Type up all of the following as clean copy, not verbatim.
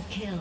Double kill.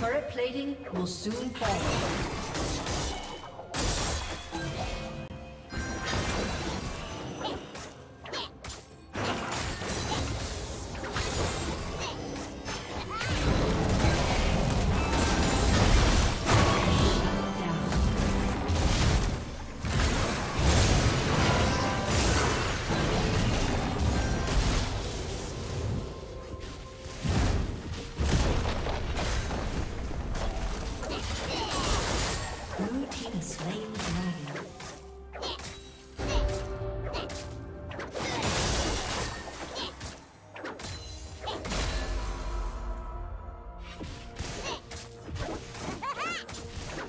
Turret plating will soon fall.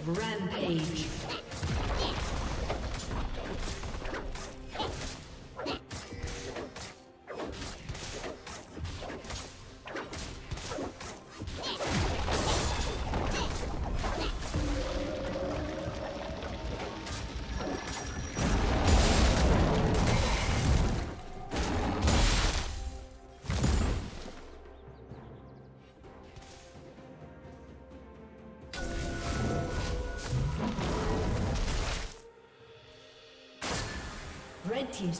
Rampage. Red team's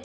Red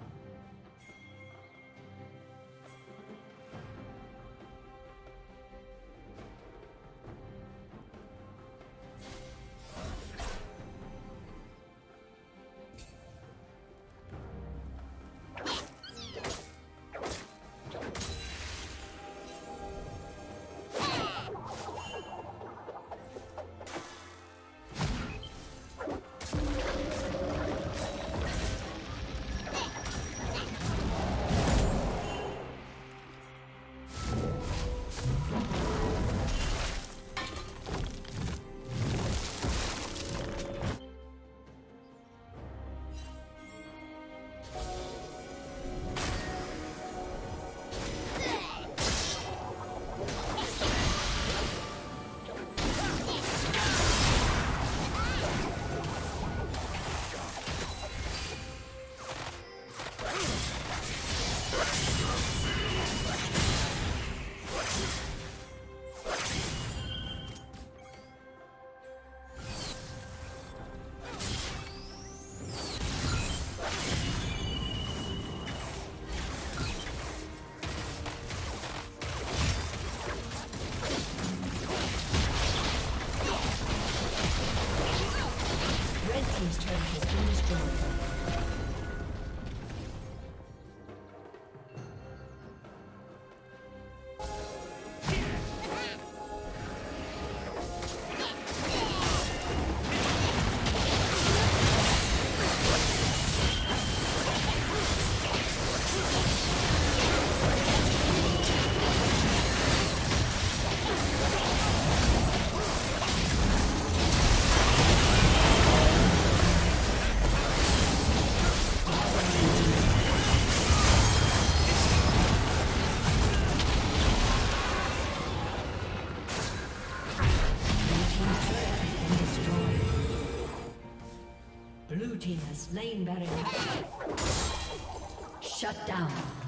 Blue team has slain Baron. Shut down.